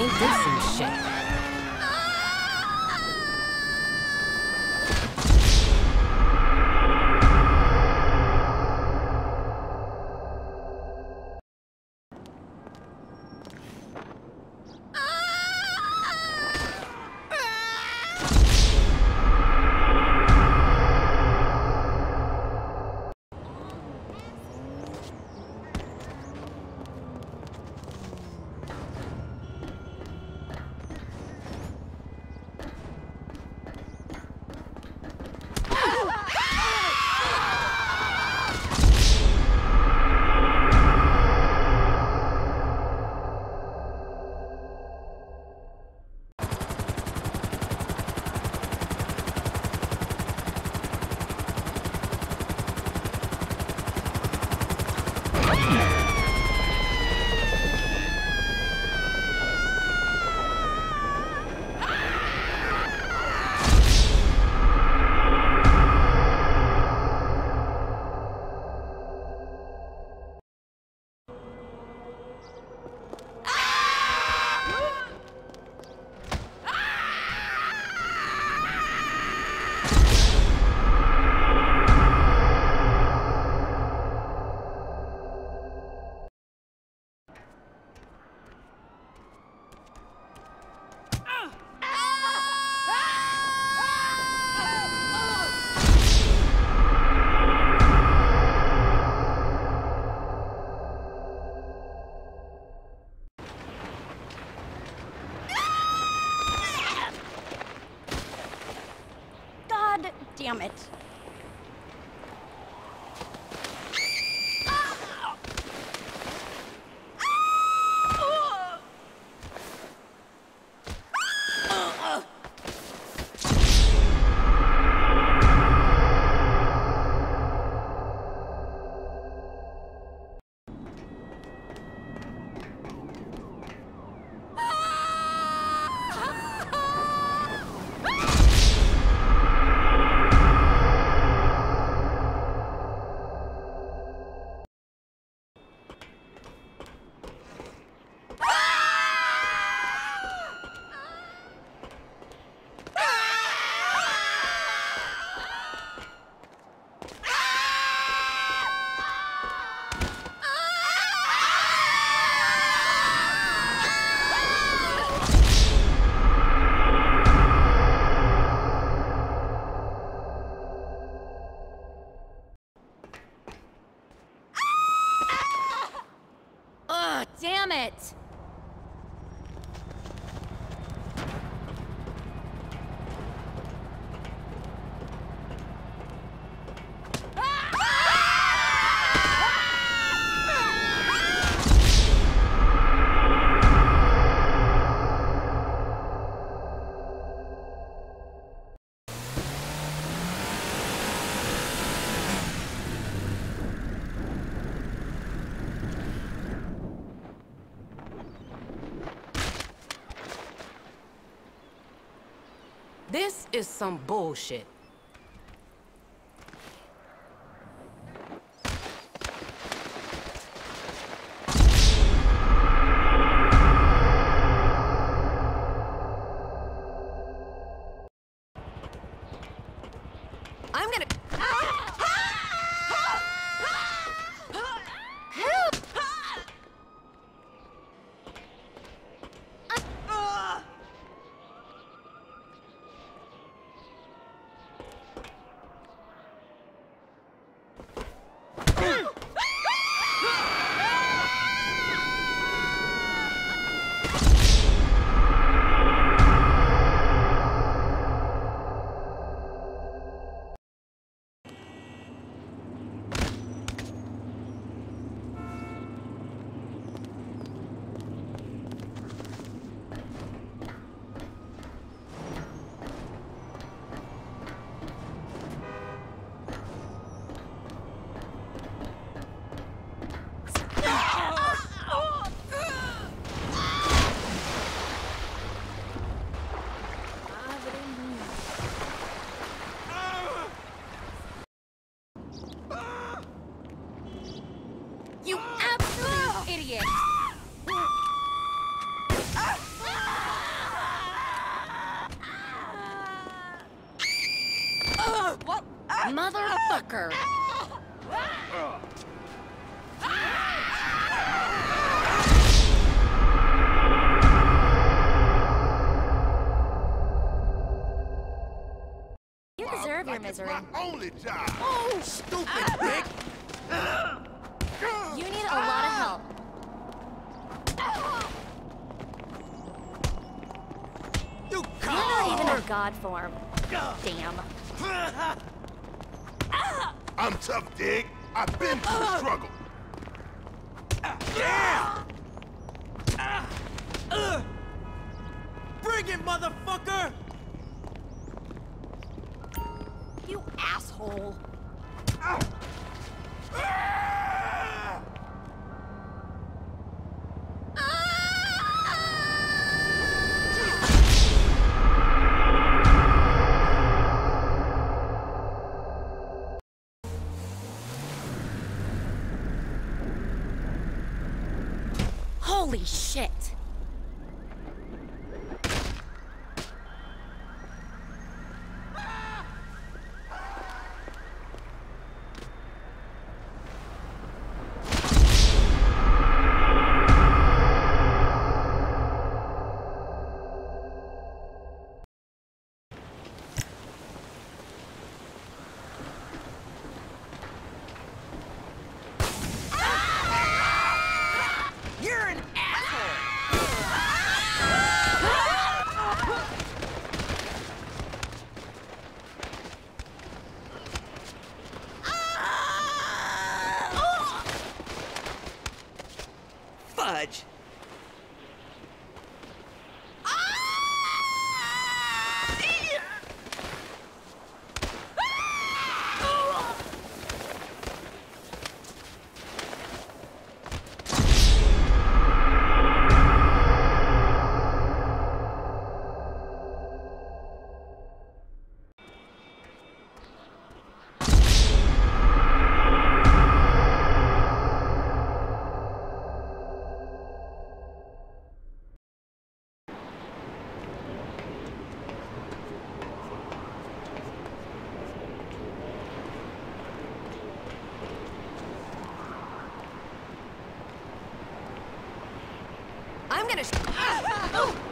Ain't this some shit? Damn it. Damn it! This is some bullshit. I'm gonna... Motherfucker! You deserve your misery. My only job. Oh, stupid dick! You need a lot of help. You're not even her god form. Damn. I'm tough, dig. I've been through the struggle. Yeah! Bring it, motherfucker! You asshole. Holy shit! I'm gonna.